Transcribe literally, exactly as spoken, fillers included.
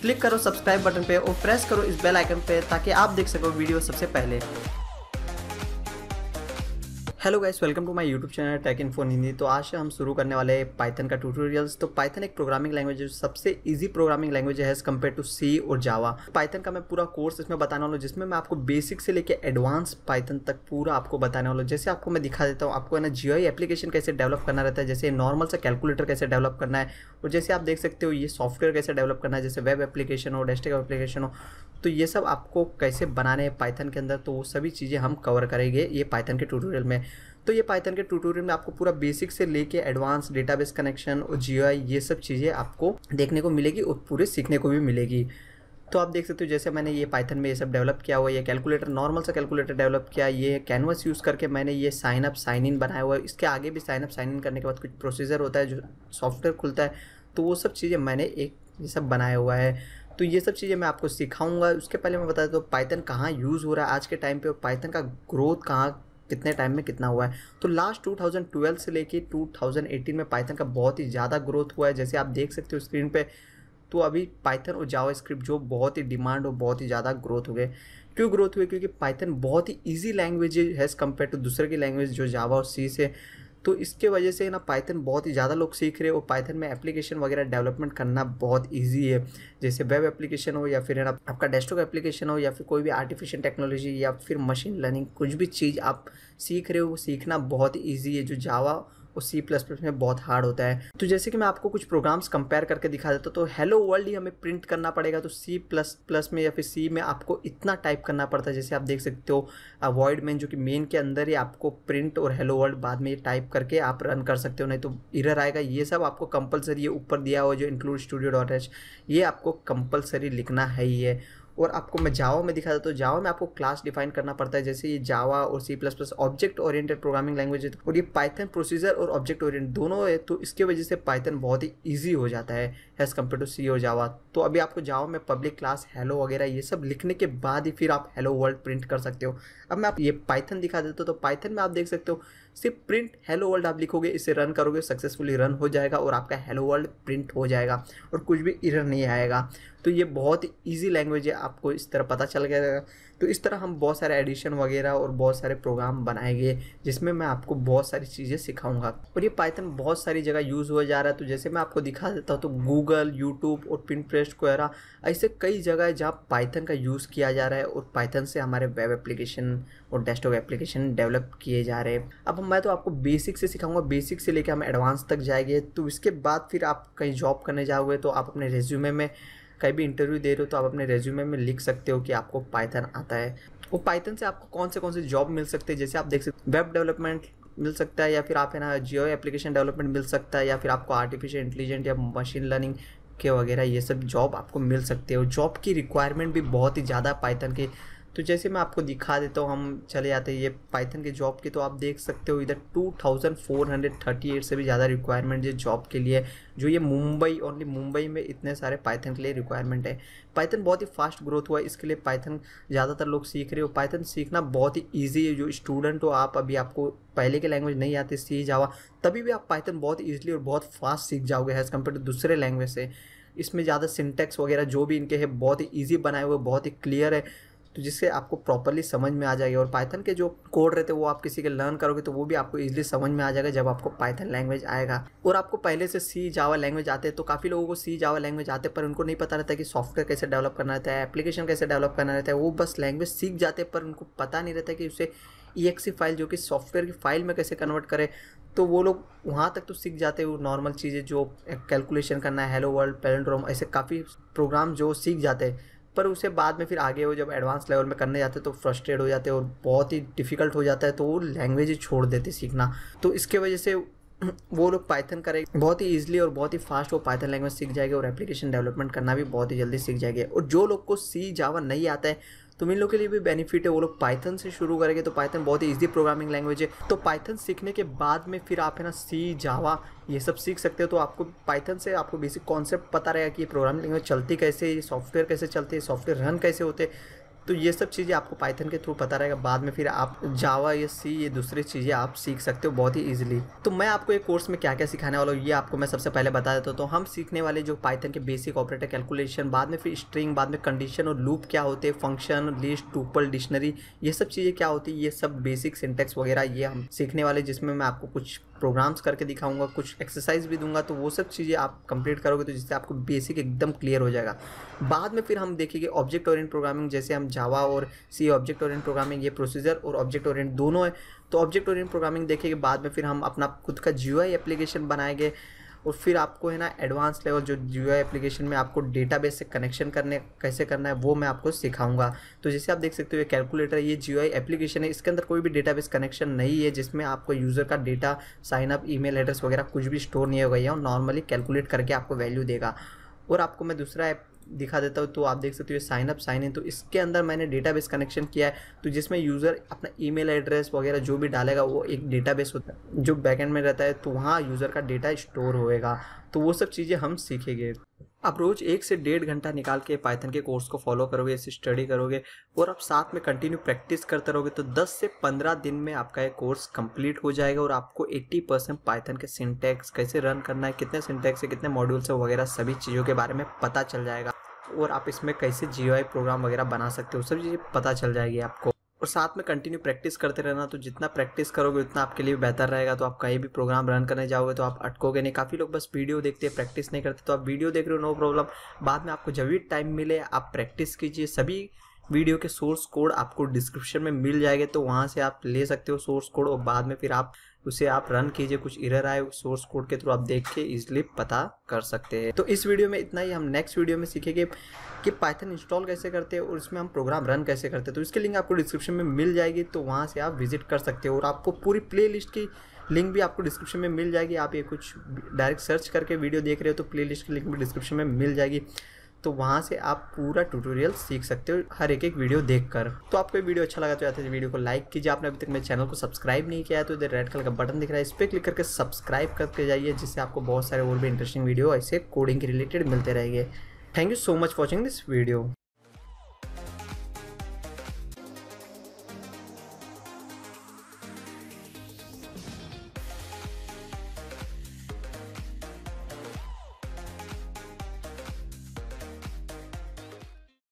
Click करो subscribe button पे और प्रेस करो इस बेल आइकन पे ताकि आप देख सको वीडियो सबसे पहले। Hello guys, welcome to my YouTube channel tech info in Hindi. तो आज से हम शुरू करने वाले हैं पाइथन का ट्यूटोरियल्स। तो पाइथन एक प्रोग्रामिंग लैंग्वेज है जो सबसे इजी प्रोग्रामिंग लैंग्वेज है एज कम्पेयर टू सी और जावा। पाइथन का मैं पूरा कोर्स इसमें बताने वाला हूँ, जिसमें मैं आपको बेसिक से लेके एडवांस पाइथन तक पूरा आपको बताने वाला हूँ। जैसे आपको मैं दिखा देता हूँ, आपको है ना जीयूआई एप्लीकेशन कैसे डेवलप करना रहता है, जैसे नॉर्मल सा कैलकुलेटर कैसे डेवलप करना है, और जैसे आप देख सकते हो ये सॉफ्टवेयर कैसे डेवलप करना है, जैसे वेब एप्लीकेशन हो, डेस्कटॉप एप्लीकेशन हो, तो ये सब आपको कैसे बनाने हैं पाइथन के अंदर। तो वो सभी चीज़ें हम कवर करेंगे ये पाइथन के ट्यूटोरियल में। तो ये पाइथन के ट्यूटोरियल में आपको पूरा बेसिक से लेके एडवांस डेटाबेस कनेक्शन और जीयूआई ये सब चीज़ें आपको देखने को मिलेगी और पूरे सीखने को भी मिलेगी। तो आप देख सकते हो जैसे मैंने ये पाइथन में ये सब डेवलप किया हुआ है, ये कैलकुलेटर नॉर्मल सा कैलकुलेटर डेवलप किया, ये कैनवास यूज़ करके मैंने ये साइन अप साइन इन बनाया हुआ है। इसके आगे भी साइन अप साइन इन करने के बाद कुछ प्रोसीजर होता है जो सॉफ्टवेयर खुलता है, तो वो सब चीज़ें मैंने एक ये सब बनाया हुआ है। तो ये सब चीज़ें मैं आपको सिखाऊंगा। उसके पहले मैं बता देता हूँ पाइथन कहाँ यूज़ हो रहा है आज के टाइम पे और पाइथन का ग्रोथ कहाँ कितने टाइम में कितना हुआ है। तो लास्ट दो हज़ार बारह से लेके दो हज़ार अठारह में पाइथन का बहुत ही ज़्यादा ग्रोथ हुआ है, जैसे आप देख सकते हो स्क्रीन पे। तो अभी पाइथन और जावास्क्रिप्ट जो बहुत ही डिमांड और बहुत ही ज़्यादा ग्रोथ हो गए। क्यों ग्रोथ हुए? क्योंकि पाइथन बहुत ही ईजी लैंग्वेज है एज़ कम्पेयर टू दूसरे की लैंग्वेज जो जावा और सी से। तो इसके वजह से ना पाइथन बहुत ही ज़्यादा लोग सीख रहे हो। पाइथन में एप्लीकेशन वगैरह डेवलपमेंट करना बहुत इजी है, जैसे वेब एप्लीकेशन हो या फिर है ना आपका डेस्कटॉप एप्लीकेशन हो या फिर कोई भी आर्टिफिशियल टेक्नोलॉजी या फिर मशीन लर्निंग, कुछ भी चीज़ आप सीख रहे हो वो सीखना बहुत ईजी है, जो जावा और सी प्लस प्लस में बहुत हार्ड होता है। तो जैसे कि मैं आपको कुछ प्रोग्राम्स कंपेयर करके दिखा देता हूँ। तो हेलो वर्ल्ड ही हमें प्रिंट करना पड़ेगा, तो सी प्लस प्लस में या फिर सी में आपको इतना टाइप करना पड़ता है। जैसे आप देख सकते हो वॉइड मेन, जो कि मेन के अंदर ही आपको प्रिंट और हेलो वर्ल्ड बाद में ये टाइप करके आप रन कर सकते हो, नहीं तो एरर आएगा। ये सब आपको कंपलसरी ये ऊपर दिया हुआ जो इंक्लूड स्टूडियो डॉट एच, ये आपको कंपलसरी लिखना है ही है। और आपको मैं जावा में दिखा देता हूँ, जावा में आपको क्लास डिफाइन करना पड़ता है। जैसे ये जावा और C plus plus object oriented programming language है, और ये पाइथन प्रोसीजर और ऑब्जेक्ट ओरिएंटेड दोनों है। तो इसके वजह से पाइथन बहुत ही ईजी हो जाता है एज़ कम्पेयर टू सी और जावा। तो अभी आपको जावा में पब्लिक क्लास हेलो वगैरह ये सब लिखने के बाद ही फिर आप हेलो वर्ल्ड प्रिंट कर सकते हो। अब मैं आप ये पाइथन दिखा देता हूँ। तो पाइथन में आप देख सकते हो सिर्फ प्रिंट हेलो वर्ल्ड आप लिखोगे, इसे रन करोगे, सक्सेसफुली रन हो जाएगा और आपका हेलो वर्ल्ड प्रिंट हो जाएगा और कुछ भी एरर नहीं आएगा। तो ये बहुत ईजी लैंग्वेज है, आपको इस तरह पता चल गया। तो इस तरह हम बहुत सारे एडिशन वगैरह और बहुत सारे प्रोग्राम बनाएंगे जिसमें मैं आपको बहुत सारी चीज़ें सिखाऊंगा। और ये पाइथन बहुत सारी जगह यूज़ हो जा रहा है। तो जैसे मैं आपको दिखा देता हूँ, तो गूगल, यूट्यूब और पिंटरेस्ट वगैरह ऐसे कई जगह है जहाँ पाइथन का यूज़ किया जा रहा है और पाइथन से हमारे वेब एप्लीकेशन और डेस्कटॉप एप्लीकेशन डेवलप किए जा रहे हैं। अब मैं तो आपको बेसिक से सिखाऊंगा, बेसिक से लेकर हम एडवांस तक जाएंगे। तो इसके बाद फिर आप कहीं जॉब करने जाओगे तो आप अपने रेज्यूमे में, कहीं भी इंटरव्यू दे रहे हो तो आप अपने रेज्यूमे में लिख सकते हो कि आपको पाइथन आता है। वो पाइथन से आपको कौन से कौन से जॉब मिल सकते हैं, जैसे आप देख सकते वेब डेवलपमेंट मिल सकता है, या फिर आप है ना जीओ एप्लीकेशन डेवलपमेंट मिल सकता है, या फिर आपको आर्टिफिशियल इंटेलिजेंट या मशीन लर्निंग के वगैरह ये सब जॉब आपको मिल सकते हो। जॉब की रिक्वायरमेंट भी बहुत ही ज़्यादा पाइथन के। तो जैसे मैं आपको दिखा देता हूँ, हम चले जाते हैं ये पाइथन के जॉब की। तो आप देख सकते हो इधर चौबीस सौ अड़तीस से भी ज़्यादा रिक्वायरमेंट है जॉब के लिए, जो ये मुंबई, ओनली मुंबई में इतने सारे पाइथन के लिए रिक्वायरमेंट है। पाइथन बहुत ही फास्ट ग्रोथ हुआ है, इसके लिए पाइथन ज़्यादातर लोग सीख रहे हो। पाइथन सीखना बहुत ही ईजी है, जो स्टूडेंट हो आप, अभी आपको पहले के लैंग्वेज नहीं आती सी जावा, तभी भी आप पाइथन बहुत ईजिली और बहुत फास्ट सीख जाओगे एज़ कम्पेयर टू दूसरे लैंग्वेज से। इसमें ज़्यादा सिंटेक्स वगैरह जो भी इनके है बहुत ही ईजी बनाए हुए, बहुत ही क्लियर है, तो जिससे आपको प्रॉपर्ली समझ में आ जाएगी। और पाइथन के जो कोड रहते हैं वो आप किसी के लर्न करोगे तो वो भी आपको इजीली समझ में आ जाएगा जब आपको पाइथन लैंग्वेज आएगा। और आपको पहले से सी जावा लैंग्वेज आते हैं, तो काफ़ी लोगों को सी जावा लैंग्वेज आते हैं पर उनको नहीं पता रहता कि सॉफ्टवेयर कैसे डेवलप करना रहता है, एप्लीकेशन कैसे डेवलप करना रहता है। वो बस लैंग्वेज सीख जाते हैं पर उनको पता नहीं रहता कि उसे ई एक्स ई फाइल, जो कि सॉफ्टवेयर की फाइल में कैसे कन्वर्ट करें। तो वो लोग वहाँ तक तो सीख जाते हैं, वो नॉर्मल चीज़ें जो कैलकुलेशन करना है, हेलो वर्ल्ड, पैलिंड्रोम, ऐसे काफ़ी प्रोग्राम जो सीख जाते हैं, पर उसे बाद में फिर आगे वो जब एडवांस लेवल में करने जाते तो फ्रस्ट्रेट हो जाते हैं और बहुत ही डिफ़िकल्ट हो जाता है, तो वो लैंग्वेज ही छोड़ देते सीखना। तो इसके वजह से वो लोग पाइथन करेंगे बहुत ही ईजिली और बहुत ही फास्ट वो पाइथन लैंग्वेज सीख जाएंगे और एप्लीकेशन डेवलपमेंट करना भी बहुत ही जल्दी सीख जाएंगे। और जो लोग को सी जावा नहीं आता है तो इन लोगों के लिए भी बेनिफिट है, वो लोग पाइथन से शुरू करेंगे। तो पाइथन बहुत ही ईजी प्रोग्रामिंग लैंग्वेज है। तो पाइथन सीखने के बाद में फिर आप है ना सी जावा ये सब सीख सकते हो। तो आपको पाइथन से आपको बेसिक कॉन्सेप्ट पता रहेगा कि ये प्रोग्रामिंग लैंग्वेज चलती कैसे, ये सॉफ्टवेयर कैसे चलते, सॉफ्टवेयर रन कैसे होते। तो ये सब चीज़ें आपको पाइथन के थ्रू पता रहेगा। बाद में फिर आप जावा या सी ये दूसरी चीज़ें आप सीख सकते हो बहुत ही ईजिली। तो मैं आपको एक कोर्स में क्या क्या सिखाने वाला हूँ ये आपको मैं सबसे पहले बता देता हूँ। तो हम सीखने वाले जो पाइथन के बेसिक ऑपरेटर, कैलकुलेशन, बाद में फिर स्ट्रिंग, बाद में कंडीशन और लूप क्या होते हैं, फंक्शन, लिस्ट, टूपल, डिक्शनरी, ये सब चीज़ें क्या होती है, ये सब बेसिक सिंटेक्स वगैरह ये हम सीखने वाले, जिसमें मैं आपको कुछ प्रोग्राम्स करके दिखाऊंगा, कुछ एक्सरसाइज भी दूंगा। तो वो सब चीज़ें आप कंप्लीट करोगे तो जिससे आपको बेसिक एकदम क्लियर हो जाएगा। बाद में फिर हम देखेंगे ऑब्जेक्ट ओरिएंटेड प्रोग्रामिंग, जैसे हम जावा और सी ऑब्जेक्ट ओरिएंटेड प्रोग्रामिंग, ये प्रोसीजर और ऑब्जेक्ट ओरिएंटेड दोनों है, तो ऑब्जेक्ट ओरिएंटेड प्रोग्रामिंग देखेंगे। बाद में फिर हम अपना खुद का जीयूआई एप्लीकेशन बनाएंगे और फिर आपको है ना एडवांस लेवल जो जीयूआई एप्लीकेशन में आपको डेटाबेस से कनेक्शन करने कैसे करना है वो मैं आपको सिखाऊंगा। तो जैसे आप देख सकते हो ये कैलकुलेटर, ये जीयूआई एप्लीकेशन है, इसके अंदर कोई भी डेटाबेस कनेक्शन नहीं है, जिसमें आपको यूज़र का डेटा, साइनअप, ईमेल एड्रेस वगैरह कुछ भी स्टोर नहीं होगा, और नॉर्मली कैलकुलेट करके आपको वैल्यू देगा। और आपको मैं दूसरा ऐप दिखा देता हूँ। तो आप देख सकते हो ये साइन अप साइन इन, तो इसके अंदर मैंने डेटाबेस कनेक्शन किया है, तो जिसमें यूज़र अपना ईमेल एड्रेस वगैरह जो भी डालेगा वो एक डेटाबेस होता है जो बैकएंड में रहता है, तो वहाँ यूज़र का डेटा स्टोर होएगा। तो वो सब चीज़ें हम सीखेंगे। आप रोज़ एक से डेढ़ घंटा निकाल के पाइथन के कोर्स को फॉलो करोगे, इसे स्टडी करोगे और आप साथ में कंटिन्यू प्रैक्टिस करते रहोगे तो दस से पंद्रह दिन में आपका ये कोर्स कंप्लीट हो जाएगा और आपको अस्सी परसेंट पाइथन के सिंटैक्स कैसे रन करना है, कितने सिंटैक्स है, कितने मॉड्यूल्स है वगैरह सभी चीज़ों के बारे में पता चल जाएगा। और आप इसमें कैसे जीयूआई प्रोग्राम वगैरह बना सकते हो सब चीज़ें पता चल जाएगी आपको। और साथ में कंटिन्यू प्रैक्टिस करते रहना, तो जितना प्रैक्टिस करोगे उतना आपके लिए बेहतर रहेगा। तो आप कहीं भी प्रोग्राम रन करने जाओगे तो आप अटकोगे नहीं। काफ़ी लोग बस वीडियो देखते हैं, प्रैक्टिस नहीं करते। तो आप वीडियो देख रहे हो, नो प्रॉब्लम, बाद में आपको जब भी टाइम मिले आप प्रैक्टिस कीजिए। सभी वीडियो के सोर्स कोड आपको डिस्क्रिप्शन में मिल जाएंगे, तो वहाँ से आप ले सकते हो सोर्स कोड और बाद में फिर आप उसे आप रन कीजिए। कुछ एरर आए सोर्स कोड के थ्रू आप देख के इजिली पता कर सकते हैं। तो इस वीडियो में इतना ही। हम नेक्स्ट वीडियो में सीखेंगे कि पाइथन इंस्टॉल कैसे करते हैं और इसमें हम प्रोग्राम रन कैसे करते हैं। तो इसकी लिंक आपको डिस्क्रिप्शन में मिल जाएगी, तो वहाँ से आप विजिट कर सकते हो। और आपको पूरी प्ले लिस्ट की लिंक भी आपको डिस्क्रिप्शन में मिल जाएगी। आप ये कुछ डायरेक्ट सर्च करके वीडियो देख रहे हो तो प्ले लिस्ट की लिंक भी डिस्क्रिप्शन में मिल जाएगी, तो वहाँ से आप पूरा ट्यूटोरियल सीख सकते हो हर एक एक वीडियो देखकर। तो आपको ये वीडियो अच्छा लगा तो यार वीडियो को लाइक कीजिए। आपने अभी तक मेरे चैनल को सब्सक्राइब नहीं किया है तो इधर रेड कलर का बटन दिख रहा है, इस पर क्लिक करके सब्सक्राइब करके जाइए, जिससे आपको बहुत सारे और भी इंटरेस्टिंग वीडियो ऐसे कोडिंग के रिलेटेड मिलते रहेंगे। Thank you so much for watching this video.